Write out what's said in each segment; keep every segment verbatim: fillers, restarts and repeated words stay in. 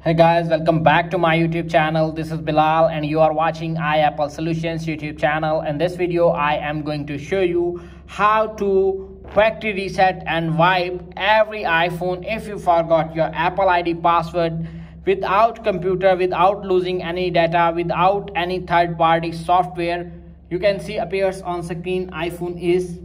Hey guys, welcome back to my YouTube channel. This is Bilal and you are watching iApple Solutions YouTube channel. In this video I am going to show you how to factory reset and wipe every iPhone if you forgot your Apple I D password without computer, without losing any data, without any third party software. You can see appears on screen iPhone is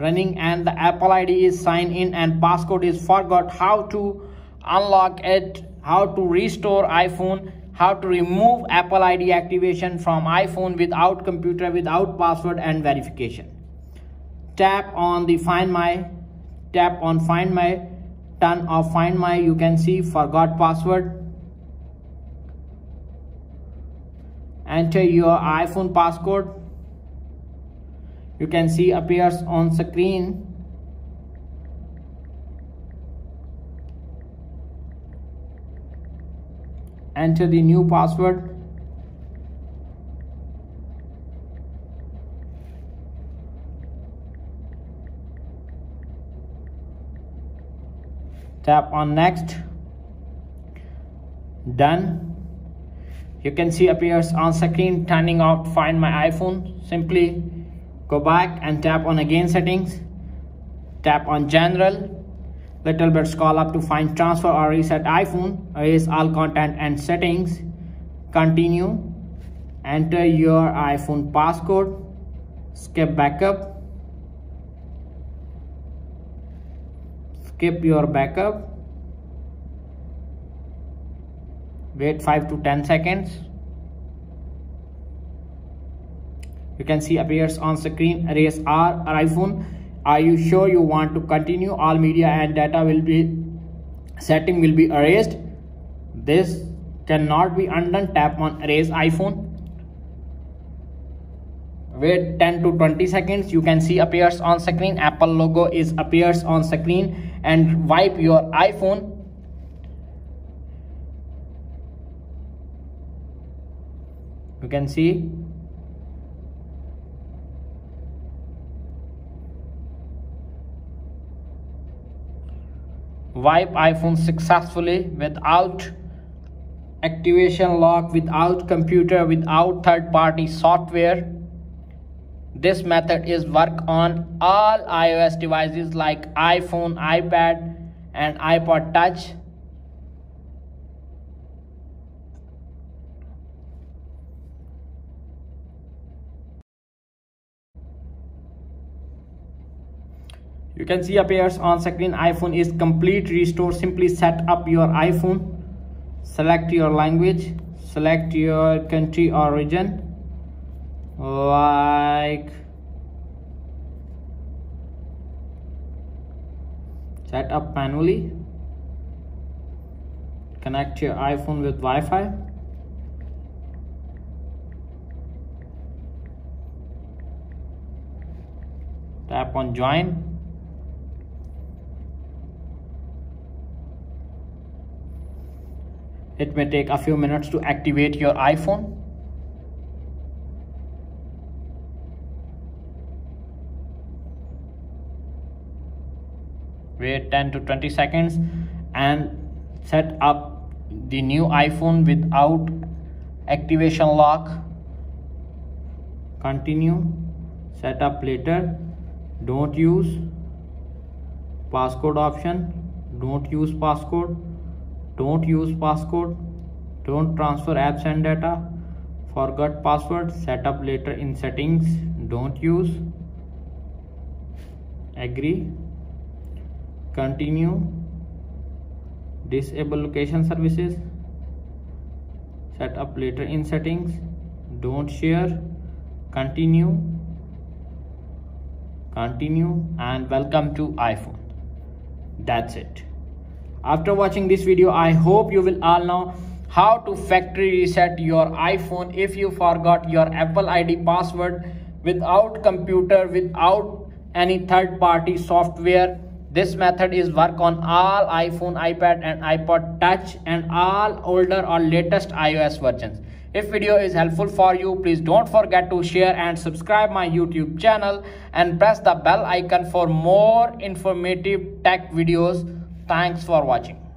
running and the Apple I D is signed in and passcode is forgot. How to unlock it, how to restore iPhone, how to remove Apple I D activation from iPhone without computer, without password and verification. Tap on the Find My, tap on Find My, turn off Find My. You can see forgot password. Enter your iPhone passcode. You can see appears on screen. Enter the new password. Tap on next. Done. You can see appears on screen. Turning off Find My iPhone. Simply go back and tap on again settings, tap on general, little bit scroll up to find transfer or reset iPhone, erase all content and settings, continue, enter your iPhone passcode, skip backup, skip your backup, wait five to ten seconds. You can see appears on screen, erase our iPhone. Are you sure you want to continue? All media and data will be, setting will be erased. This cannot be undone. Tap on erase iPhone. Wait ten to twenty seconds. You can see appears on screen. Apple logo is appears on screen and wipe your iPhone. You can see. Wipe iPhone successfully without activation lock, without computer, without third-party software. This method is work on all iOS devices like iPhone, iPad and iPod Touch. You can see appears on screen iPhone is complete restore. Simply set up your iPhone, select your language, select your country or region like set up manually, connect your iPhone with Wi-Fi. Tap on join. It may take a few minutes to activate your iPhone. Wait ten to twenty seconds and set up the new iPhone without activation lock. Continue. Set up later. Don't use passcode option. Don't use passcode. Don't use passcode, don't transfer apps and data, forgot password, set up later in settings, don't use, agree, continue, disable location services, set up later in settings, don't share, continue, continue and welcome to iPhone. That's it. After watching this video, I hope you will all know how to factory reset your iPhone if you forgot your Apple I D password without computer, without any third-party software. This method is work on all iPhone, iPad and iPod Touch and all older or latest iOS versions. If video is helpful for you, please don't forget to share and subscribe my YouTube channel and press the bell icon for more informative tech videos. Thanks for watching.